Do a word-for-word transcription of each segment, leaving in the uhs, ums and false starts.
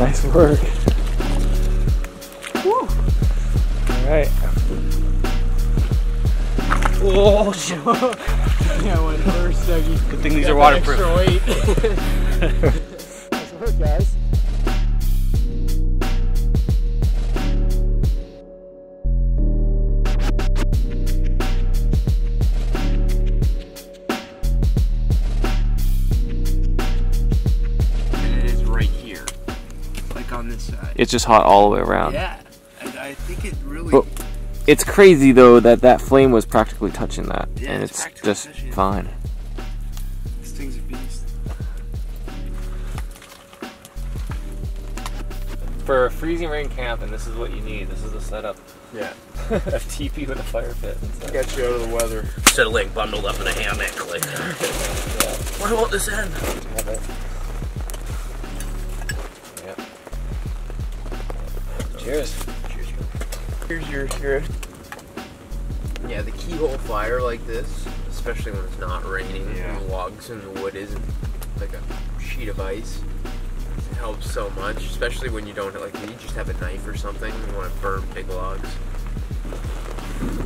Nice work. Woo. All right. Oh shit! Yeah, one first Dougie. Good thing these are waterproof. Nice work, guys. It's just hot all the way around. Yeah, I think it really... But it's crazy, though, that that flame was practically touching that. Yeah, and it's, it's just touching. Fine. This thing's a beast. For a freezing rain camp, and this is what you need. This is the setup. Yeah. A teepee with a fire pit. It gets you out of the weather. Instead of laying bundled up in a hammock, like... Yeah. Where won't this end? Cheers. Cheers. Here's your hero. Yeah, the keyhole fire like this, especially when it's not raining, yeah. And the logs and the wood isn't like a sheet of ice, it helps so much, especially when you don't, like, you just have a knife or something, you want to burn big logs.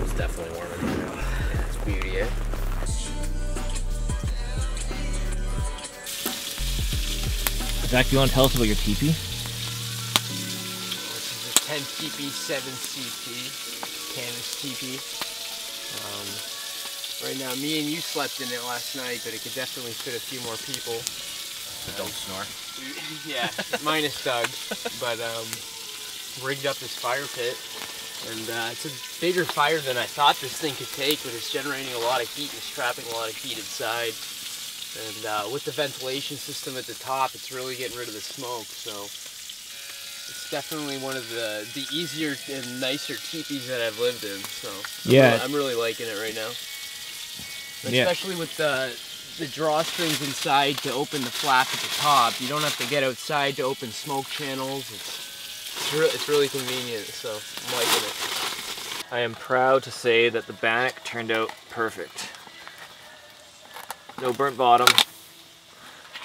It's definitely warm in here. Yeah, it's beauty, eh? Zach, you want to tell us about your teepee? Tentipi seven C P, canvas teepee. Um, right now, me and you slept in it last night, but it could definitely fit a few more people. But don't snore. Yeah, minus Doug. But um, rigged up this fire pit, and uh, it's a bigger fire than I thought this thing could take, but it's generating a lot of heat and it's trapping a lot of heat inside. And uh, with the ventilation system at the top, it's really getting rid of the smoke, so. It's definitely one of the the easier and nicer teepees that I've lived in, so I'm yeah, really, I'm really liking it right now. Yeah. Especially with the the drawstrings inside to open the flap at the top. You don't have to get outside to open smoke channels. It's it's, re it's really convenient, so I'm liking it. I am proud to say that the back turned out perfect. No burnt bottom.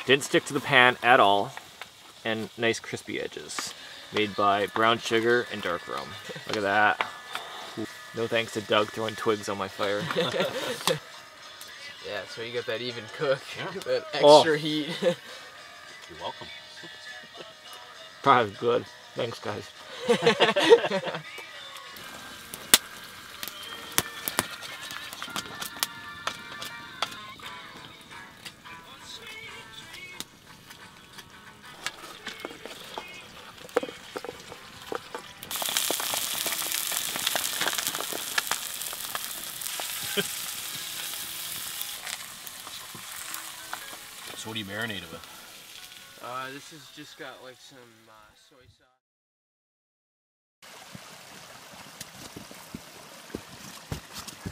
Didn't stick to the pan at all, and nice crispy edges. Made by brown sugar and dark rum. Look at that. No thanks to Doug throwing twigs on my fire. Yeah, so you got that even cook, yeah. That extra oh. heat. You're welcome. Probably good. Thanks, guys. So what do you marinate it with? Uh, this has just got like some uh, soy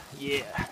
sauce. Yeah.